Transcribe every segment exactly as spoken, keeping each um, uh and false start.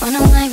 Runaway,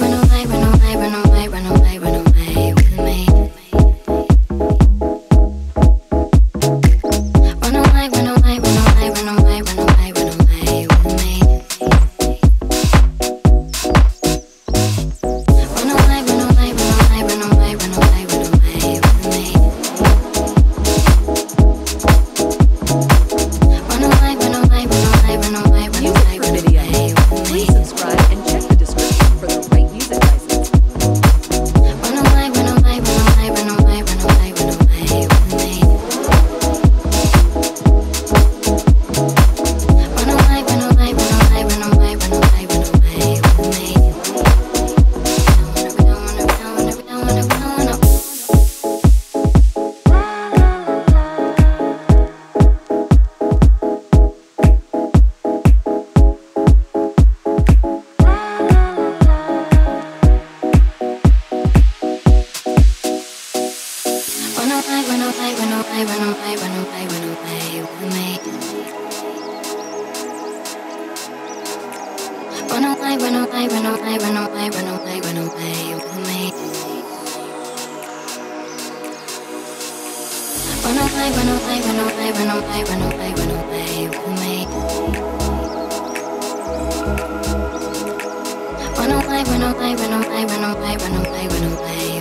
runaway, runaway, runaway, runaway, runaway.